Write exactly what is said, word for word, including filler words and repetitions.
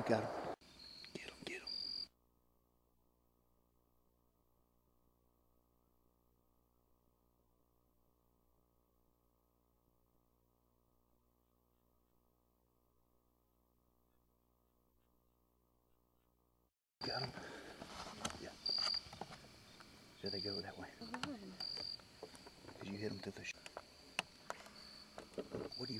You got him. Get him, get him. Got him. Yeah. There they go, that way. Did you hit him to the sh- What do you